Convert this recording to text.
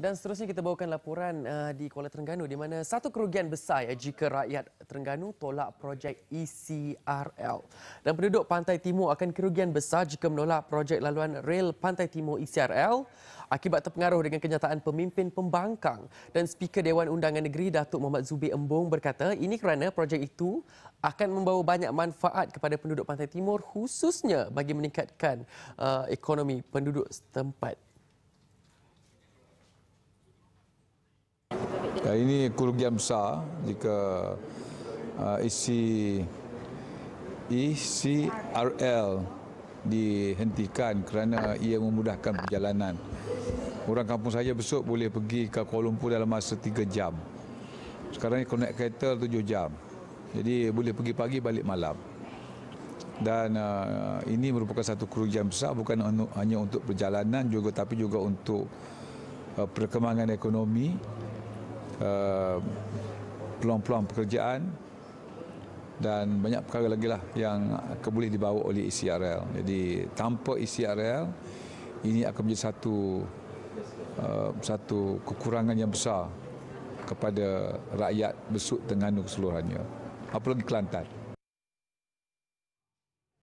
Dan seterusnya kita bawakan laporan di Kuala Terengganu di mana satu kerugian besar jika rakyat Terengganu tolak projek ECRL. Dan penduduk Pantai Timur akan kerugian besar jika menolak projek laluan rel Pantai Timur ECRL akibat terpengaruh dengan kenyataan pemimpin pembangkang. Dan Speaker Dewan Undangan Negeri Datuk Muhammad Zubi Embong berkata ini kerana projek itu akan membawa banyak manfaat kepada penduduk Pantai Timur khususnya bagi meningkatkan ekonomi penduduk setempat. Ini kerugian besar jika ECRL dihentikan kerana ia memudahkan perjalanan. Orang kampung saya besok boleh pergi ke Kuala Lumpur dalam masa 3 jam. Sekarang ini konek kereta 7 jam. Jadi boleh pergi pagi balik malam. Dan ini merupakan satu kerugian besar bukan hanya untuk perjalanan juga tapi juga untuk perkembangan ekonomi, peluang-peluang pekerjaan dan banyak perkara lagi lah yang boleh dibawa oleh ECRL. Jadi tanpa ECRL ini akan menjadi satu kekurangan yang besar kepada rakyat Besut Terengganu keseluruhannya, apalagi Kelantan.